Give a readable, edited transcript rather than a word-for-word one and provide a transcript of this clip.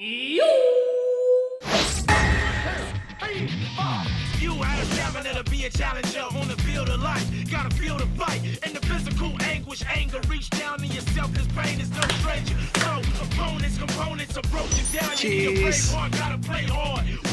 You! You out of stamina to be a challenger on the field of life. Gotta feel the fight and the physical anguish. Anger reach down in yourself, this pain is no stranger. So, opponents, components are broken down. You need to play hard, gotta play hard.